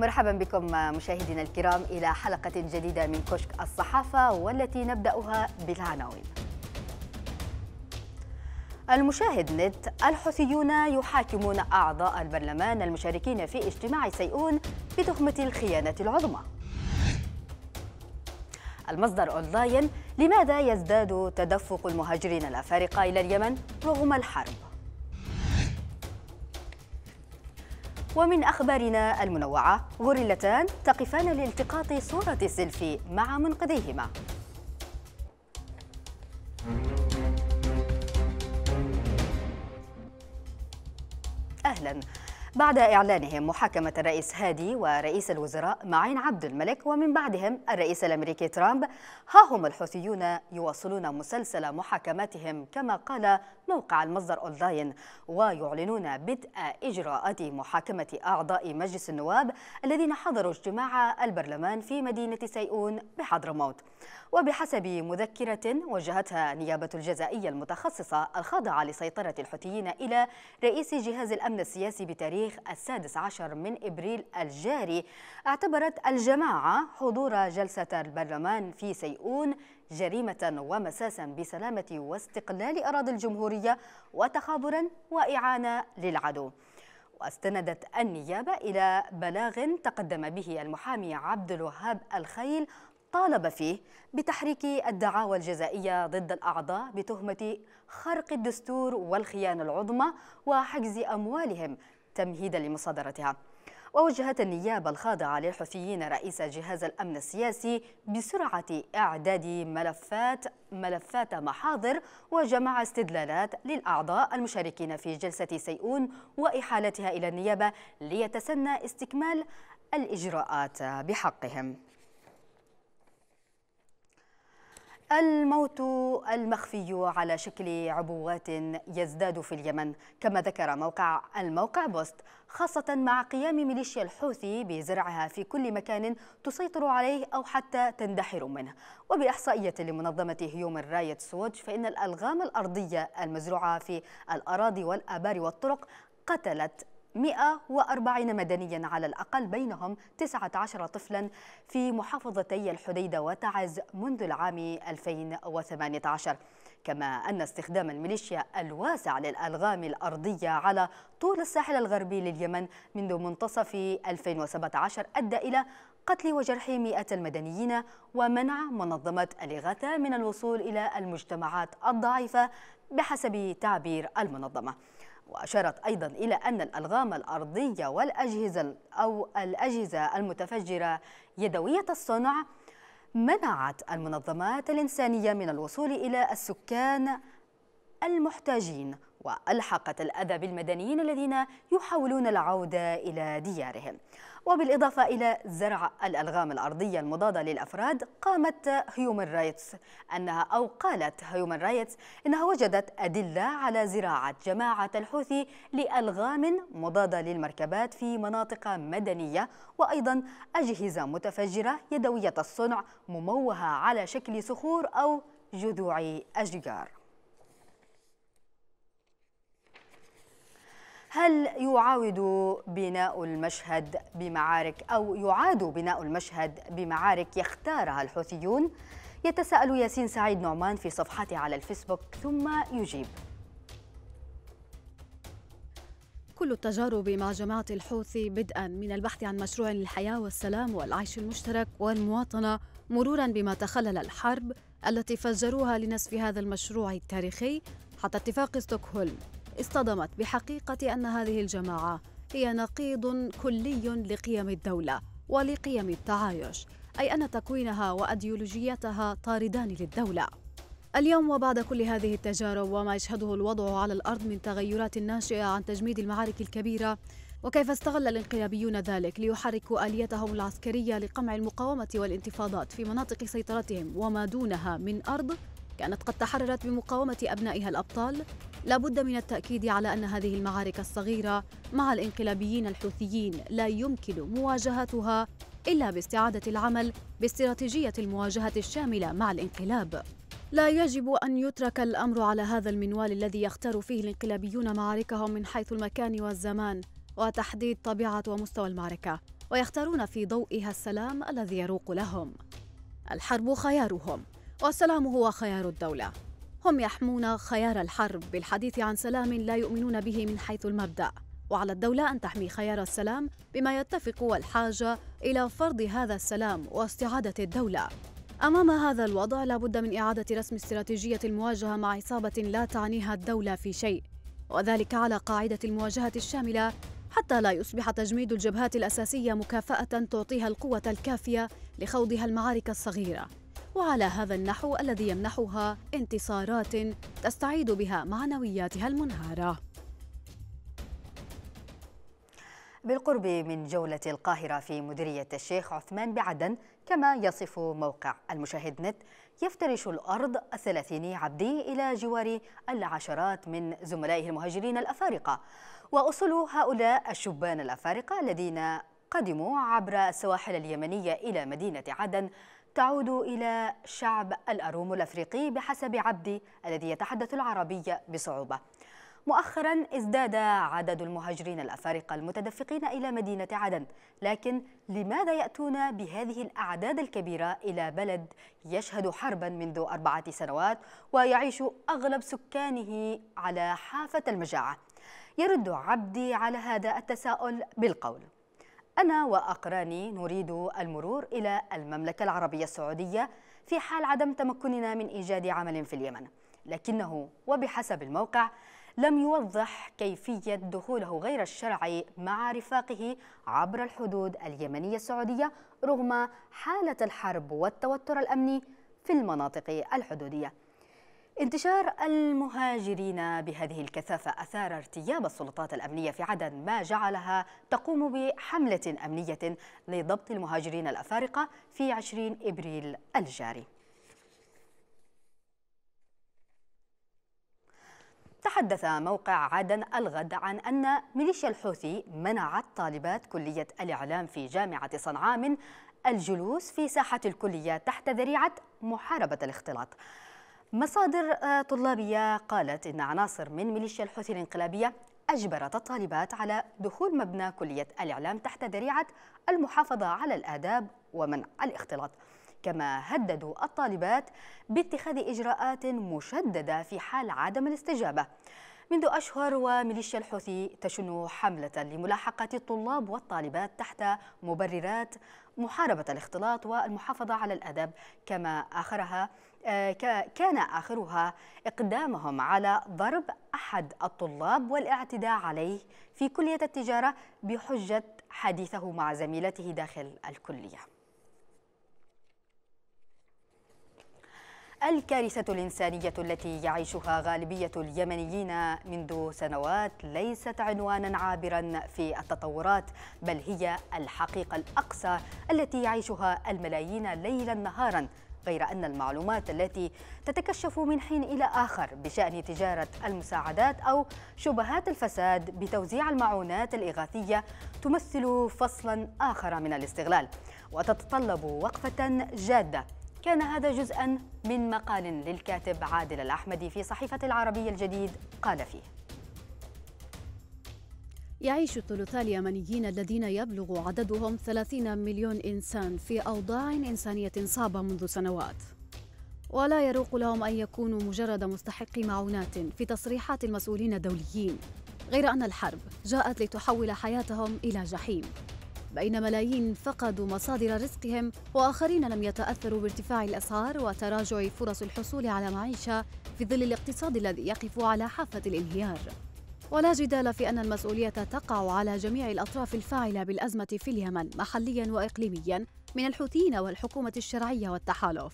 مرحبا بكم مشاهدينا الكرام إلى حلقة جديدة من كشك الصحافة، والتي نبدأها بالعناوين. المشاهد نت: الحوثيون يحاكمون أعضاء البرلمان المشاركين في اجتماع سيئون بتهمة الخيانة العظمى. المصدر أونلاين: لماذا يزداد تدفق المهاجرين الأفارقة إلى اليمن رغم الحرب؟ ومن أخبارنا المنوعة: غوريلتان تقفان لالتقاط صورة سيلفي مع منقذيهما. أهلاً. بعد إعلانهم محاكمة الرئيس هادي ورئيس الوزراء معين عبد الملك ومن بعدهم الرئيس الأمريكي ترامب، ها هم الحوثيون يواصلون مسلسل محاكماتهم كما قال موقع المصدر أونلاين، ويعلنون بدء إجراءات محاكمة أعضاء مجلس النواب الذين حضروا اجتماع البرلمان في مدينة سيئون بحضرموت. وبحسب مذكرة وجهتها نيابة الجزائية المتخصصة الخاضعة لسيطرة الحوثيين إلى رئيس جهاز الأمن السياسي بتاريخ 16 من إبريل الجاري، اعتبرت الجماعة حضور جلسة البرلمان في سيئون جريمة ومساسا بسلامة واستقلال أراضي الجمهورية وتخابرا وإعانة للعدو. واستندت النيابة إلى بلاغ تقدم به المحامي عبد الوهاب الخيل طالب فيه بتحريك الدعاوى الجزائية ضد الأعضاء بتهمة خرق الدستور والخيانة العظمى وحجز أموالهم تمهيدا لمصادرتها. ووجهت النيابة الخاضعة للحوثيين رئيس جهاز الأمن السياسي بسرعة إعداد ملفات محاضر وجمع استدلالات للأعضاء المشاركين في جلسة سيئون وإحالتها إلى النيابة ليتسنى استكمال الإجراءات بحقهم. الموت المخفي على شكل عبوات يزداد في اليمن كما ذكر الموقع بوست، خاصة مع قيام ميليشيا الحوثي بزرعها في كل مكان تسيطر عليه أو حتى تندحر منه. وبإحصائية لمنظمة Human Rights Watch، فإن الألغام الأرضية المزروعة في الأراضي والآبار والطرق قتلت 140 مدنيا على الأقل، بينهم 19 طفلا في محافظتي الحديدة وتعز منذ العام 2018. كما أن استخدام الميليشيا الواسع للألغام الأرضية على طول الساحل الغربي لليمن منذ منتصف 2017 أدى إلى قتل وجرح 100 المدنيين ومنع منظمة الإغاثة من الوصول إلى المجتمعات الضعيفة بحسب تعبير المنظمة. وأشارت أيضا إلى أن الألغام الأرضية والأجهزة أو الأجهزة المتفجرة يدوية الصنع منعت المنظمات الإنسانية من الوصول إلى السكان المحتاجين، وألحقت الأذى بالمدنيين الذين يحاولون العودة إلى ديارهم. وبالإضافة إلى زرع الألغام الأرضية المضادة للأفراد، قامت هيومن رايتس أنها وجدت أدلة على زراعة جماعة الحوثي لألغام مضادة للمركبات في مناطق مدنية، وأيضا أجهزة متفجرة يدوية الصنع مموهة على شكل صخور أو جذوع أشجار. هل يعاد بناء المشهد بمعارك يختارها الحوثيون؟ يتساءل ياسين سعيد نعمان في صفحته على الفيسبوك ثم يجيب. كل التجارب مع جماعة الحوثي، بدءا من البحث عن مشروع للحياة والسلام والعيش المشترك والمواطنة، مرورا بما تخلل الحرب التي فجروها لنسف هذا المشروع التاريخي حتى اتفاق ستوكهولم، اصطدمت بحقيقة أن هذه الجماعة هي نقيض كلي لقيم الدولة ولقيم التعايش، أي أن تكوينها وأيديولوجيتها طاردان للدولة. اليوم وبعد كل هذه التجارب وما يشهده الوضع على الأرض من تغيرات ناشئة عن تجميد المعارك الكبيرة، وكيف استغل الانقلابيون ذلك ليحركوا آليتهم العسكرية لقمع المقاومة والانتفاضات في مناطق سيطرتهم وما دونها من أرض كانت قد تحررت بمقاومة أبنائها الأبطال، لابد من التأكيد على أن هذه المعارك الصغيرة مع الانقلابيين الحوثيين لا يمكن مواجهتها إلا باستعادة العمل باستراتيجية المواجهة الشاملة مع الانقلاب. لا يجب أن يترك الأمر على هذا المنوال الذي يختار فيه الانقلابيون معاركهم من حيث المكان والزمان وتحديد طبيعة ومستوى المعركة، ويختارون في ضوئها السلام الذي يروق لهم. الحرب خيارهم والسلام هو خيار الدولة. هم يحمون خيار الحرب بالحديث عن سلام لا يؤمنون به من حيث المبدأ، وعلى الدولة أن تحمي خيار السلام بما يتفق والحاجة إلى فرض هذا السلام واستعادة الدولة. أمام هذا الوضع لا بد من إعادة رسم استراتيجية المواجهة مع عصابة لا تعنيها الدولة في شيء، وذلك على قاعدة المواجهة الشاملة حتى لا يصبح تجميد الجبهات الأساسية مكافأة تعطيها القوة الكافية لخوضها المعارك الصغيرة، وعلى هذا النحو الذي يمنحها انتصارات تستعيد بها معنوياتها المنهارة. بالقرب من جولة القاهرة في مديرية الشيخ عثمان بعدن كما يصف موقع المشاهد نت، يفترش الأرض الثلاثيني عبدي إلى جوار العشرات من زملائه المهاجرين الأفارقة، وأصل هؤلاء الشبان الأفارقة الذين قدموا عبر السواحل اليمنية إلى مدينة عدن تعود إلى شعب الأروم الأفريقي بحسب عبدي الذي يتحدث العربية بصعوبة. مؤخرا ازداد عدد المهاجرين الأفارقة المتدفقين إلى مدينة عدن، لكن لماذا يأتون بهذه الأعداد الكبيرة إلى بلد يشهد حربا منذ 4 سنوات ويعيش أغلب سكانه على حافة المجاعة؟ يرد عبدي على هذا التساؤل بالقول: أنا وأقراني نريد المرور إلى المملكة العربية السعودية في حال عدم تمكننا من إيجاد عمل في اليمن، لكنه وبحسب الموقع لم يوضح كيفية دخوله غير الشرعي مع رفاقه عبر الحدود اليمنية السعودية رغم حالة الحرب والتوتر الأمني في المناطق الحدودية. انتشار المهاجرين بهذه الكثافة أثار ارتياب السلطات الأمنية في عدن، ما جعلها تقوم بحملة أمنية لضبط المهاجرين الأفارقة في 20 إبريل الجاري. تحدث موقع عدن الغد عن أن ميليشيا الحوثي منعت طالبات كلية الإعلام في جامعة صنعاء من الجلوس في ساحة الكلية تحت ذريعة محاربة الاختلاط. مصادر طلابية قالت إن عناصر من ميليشيا الحوثي الانقلابية أجبرت الطالبات على دخول مبنى كلية الإعلام تحت ذريعة المحافظة على الآداب ومنع الاختلاط، كما هددوا الطالبات باتخاذ إجراءات مشددة في حال عدم الاستجابة. منذ أشهر وميليشيا الحوثي تشن حملة لملاحقة الطلاب والطالبات تحت مبررات محاربة الاختلاط والمحافظة على الآداب، كما كان آخرها إقدامهم على ضرب أحد الطلاب والاعتداء عليه في كلية التجارة بحجة حديثه مع زميلته داخل الكلية. الكارثة الإنسانية التي يعيشها غالبية اليمنيين منذ سنوات ليست عنوانا عابرا في التطورات، بل هي الحقيقة الأقصى التي يعيشها الملايين ليلا نهارا، غير أن المعلومات التي تتكشف من حين إلى آخر بشأن تجارة المساعدات أو شبهات الفساد بتوزيع المعونات الإغاثية تمثل فصلا آخر من الاستغلال وتتطلب وقفة جادة. كان هذا جزءاً من مقال للكاتب عادل الأحمدي في صحيفة العربي الجديد قال فيه: يعيش ثلثا اليمنيين الذين يبلغ عددهم 30 مليون إنسان في أوضاع إنسانية صعبة منذ سنوات، ولا يروق لهم أن يكونوا مجرد مستحقي معونات في تصريحات المسؤولين الدوليين، غير أن الحرب جاءت لتحول حياتهم إلى جحيم، بين ملايين فقدوا مصادر رزقهم وآخرين لم يتأثروا بارتفاع الأسعار وتراجع فرص الحصول على معيشة في ظل الاقتصاد الذي يقف على حافة الانهيار. ولا جدال في أن المسؤولية تقع على جميع الأطراف الفاعلة بالأزمة في اليمن محلياً وإقليمياً، من الحوثيين والحكومة الشرعية والتحالف،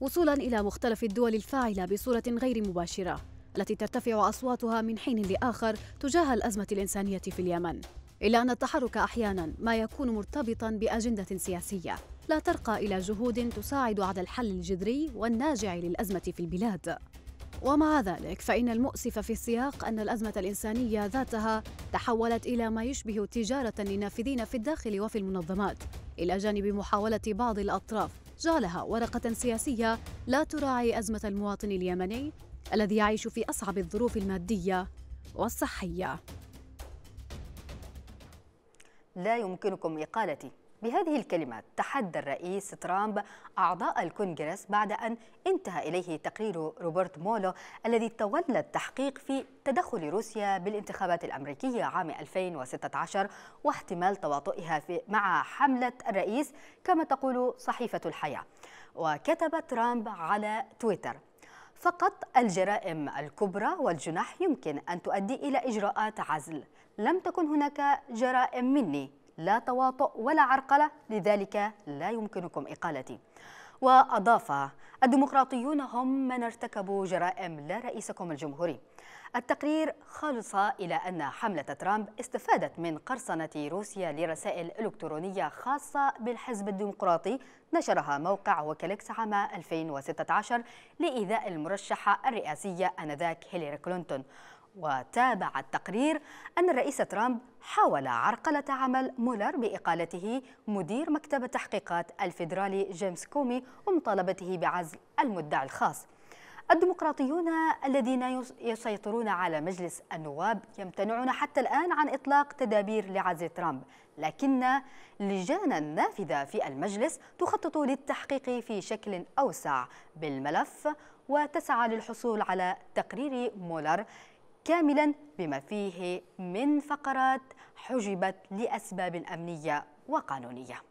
وصولاً إلى مختلف الدول الفاعلة بصورة غير مباشرة التي ترتفع أصواتها من حين لآخر تجاه الأزمة الإنسانية في اليمن. إلا أن التحرك أحياناً ما يكون مرتبطاً بأجندة سياسية لا ترقى إلى جهود تساعد على الحل الجذري والناجع للأزمة في البلاد. ومع ذلك فإن المؤسف في السياق أن الأزمة الإنسانية ذاتها تحولت إلى ما يشبه تجارة لنافذين في الداخل وفي المنظمات، إلى جانب محاولة بعض الأطراف جعلها ورقة سياسية لا تراعي أزمة المواطن اليمني الذي يعيش في أصعب الظروف المادية والصحية. لا يمكنكم إقالتي. بهذه الكلمات تحدى الرئيس ترامب أعضاء الكونغرس بعد أن انتهى إليه تقرير روبرت مولر الذي تولى التحقيق في تدخل روسيا بالانتخابات الأمريكية عام 2016 واحتمال تواطئها مع حملة الرئيس كما تقول صحيفة الحياة. وكتب ترامب على تويتر: فقط الجرائم الكبرى والجناح يمكن أن تؤدي إلى إجراءات عزل، لم تكن هناك جرائم مني، لا تواطؤ ولا عرقلة، لذلك لا يمكنكم إقالتي. وأضاف: الديمقراطيون هم من ارتكبوا جرائم لا رئيسكم الجمهوري. التقرير خلص إلى أن حملة ترامب استفادت من قرصنة روسيا لرسائل إلكترونية خاصة بالحزب الديمقراطي نشرها موقع ويكيليكس عام 2016 لإيذاء المرشحة الرئاسية آنذاك هيلاري كلينتون. وتابع التقرير أن الرئيس ترامب حاول عرقلة عمل مولر بإقالته مدير مكتب التحقيقات الفيدرالي جيمس كومي ومطالبته بعزل المدعي الخاص. الديمقراطيون الذين يسيطرون على مجلس النواب يمتنعون حتى الآن عن إطلاق تدابير لعزل ترامب، لكن لجانا نافذة في المجلس تخطط للتحقيق في شكل أوسع بالملف وتسعى للحصول على تقرير مولر كاملا بما فيه من فقرات حجبت لأسباب أمنية وقانونية.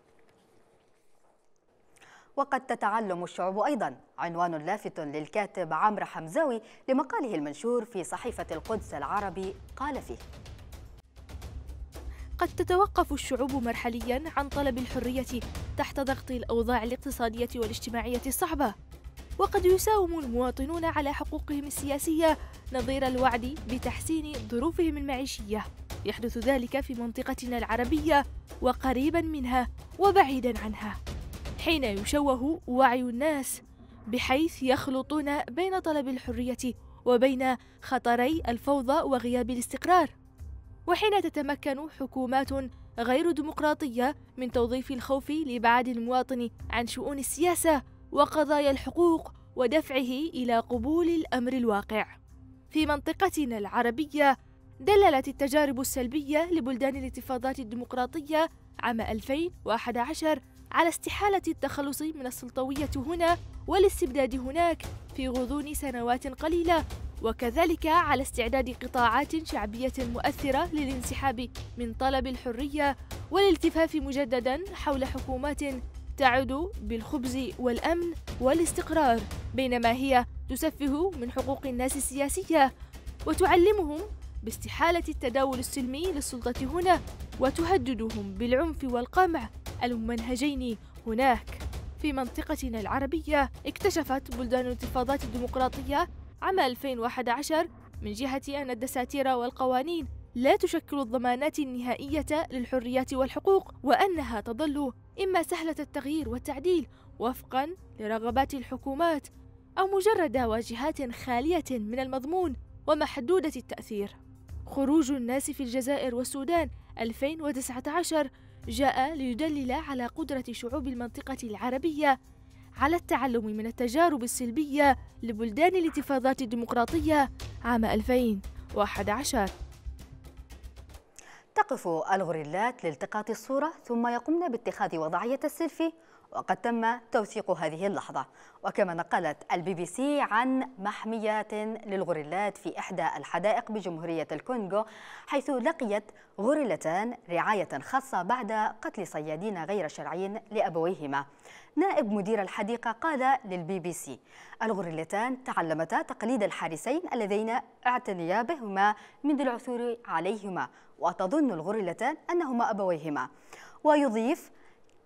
وقد تتعلم الشعوب أيضا، عنوان لافت للكاتب عمرو حمزاوي لمقاله المنشور في صحيفة القدس العربي، قال فيه: قد تتوقف الشعوب مرحليا عن طلب الحرية تحت ضغط الأوضاع الاقتصادية والاجتماعية الصعبة، وقد يساوم المواطنون على حقوقهم السياسية نظير الوعد بتحسين ظروفهم المعيشية. يحدث ذلك في منطقتنا العربية وقريبا منها وبعيدا عنها، حين يشوه وعي الناس بحيث يخلطون بين طلب الحرية وبين خطري الفوضى وغياب الاستقرار، وحين تتمكن حكومات غير ديمقراطية من توظيف الخوف لإبعاد المواطن عن شؤون السياسة وقضايا الحقوق ودفعه إلى قبول الأمر الواقع. في منطقتنا العربية دللت التجارب السلبية لبلدان الانتفاضات الديمقراطية عام 2011 على استحالة التخلص من السلطوية هنا والاستبداد هناك في غضون سنوات قليلة، وكذلك على استعداد قطاعات شعبية مؤثرة للانسحاب من طلب الحرية والالتفاف مجددا حول حكومات تعد بالخبز والأمن والاستقرار، بينما هي تسفه من حقوق الناس السياسية وتعلمهم باستحالة التداول السلمي للسلطة هنا، وتهددهم بالعنف والقمع الممنهجين هناك. في منطقتنا العربية اكتشفت بلدان الانتفاضات الديمقراطية عام 2011 من جهة أن الدساتير والقوانين لا تشكل الضمانات النهائية للحريات والحقوق، وأنها تظل إما سهلة التغيير والتعديل وفقاً لرغبات الحكومات، أو مجرد واجهات خالية من المضمون ومحدودة التأثير. خروج الناس في الجزائر والسودان 2019 جاء ليدلل على قدرة شعوب المنطقة العربية على التعلم من التجارب السلبية لبلدان الانتفاضات الديمقراطية عام 2011. تقف الغوريلات لالتقاط الصورة ثم يقومن باتخاذ وضعية السيلفي، وقد تم توثيق هذه اللحظة. وكما نقلت الBBC عن محميات للغوريلات في إحدى الحدائق بجمهورية الكونغو، حيث لقيت غوريلتان رعاية خاصة بعد قتل صيادين غير شرعيين لأبويهما. نائب مدير الحديقة قال للBBC: الغوريلتان تعلمتا تقليد الحارسين اللذين اعتنيا بهما منذ العثور عليهما، وتظن الغوريلتان أنهما أبويهما. ويضيف: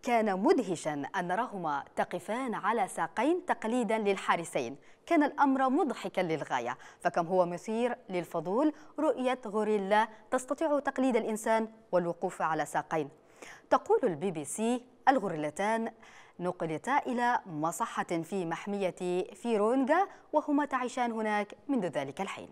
كان مدهشا أن نراهما تقفان على ساقين تقليدا للحارسين، كان الأمر مضحكا للغاية، فكم هو مثير للفضول رؤية غوريلا تستطيع تقليد الإنسان والوقوف على ساقين. تقول الBBC: الغوريلتان نقلتا إلى مصحة في محمية فيرونغا وهما تعيشان هناك منذ ذلك الحين.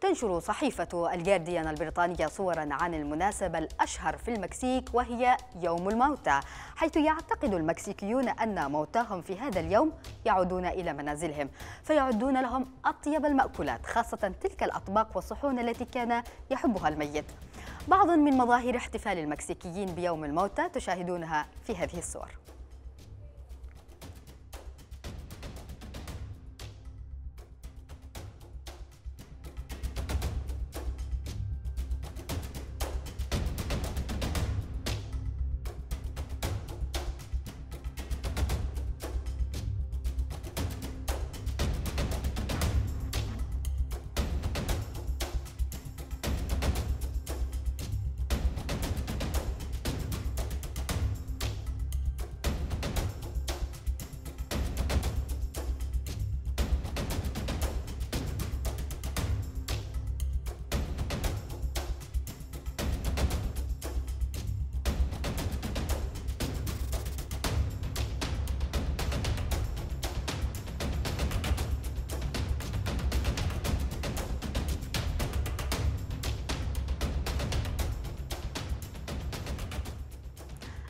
تنشر صحيفة الجارديان البريطانية صورا عن المناسبة الأشهر في المكسيك وهي يوم الموتى، حيث يعتقد المكسيكيون أن موتاهم في هذا اليوم يعودون إلى منازلهم فيعدون لهم أطيب المأكولات، خاصة تلك الأطباق والصحون التي كان يحبها الميت. بعض من مظاهر احتفال المكسيكيين بيوم الموتى تشاهدونها في هذه الصور.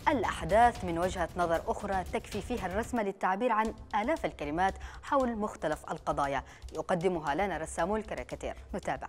الأحداث من وجهة نظر أخرى تكفي فيها الرسمة للتعبير عن آلاف الكلمات حول مختلف القضايا، يقدمها لنا رسامو الكاريكاتير. نتابع.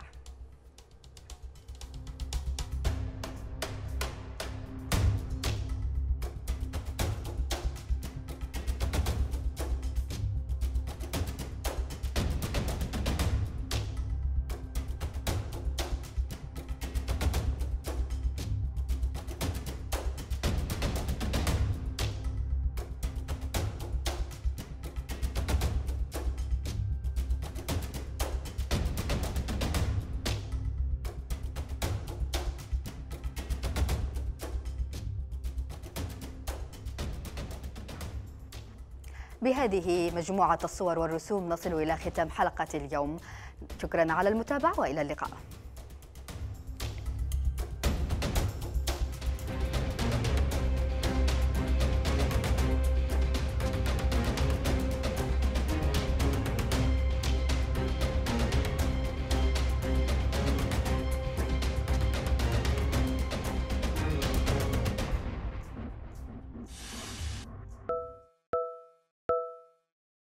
بهذه مجموعة الصور والرسوم نصل إلى ختام حلقة اليوم. شكرا على المتابعة وإلى اللقاء.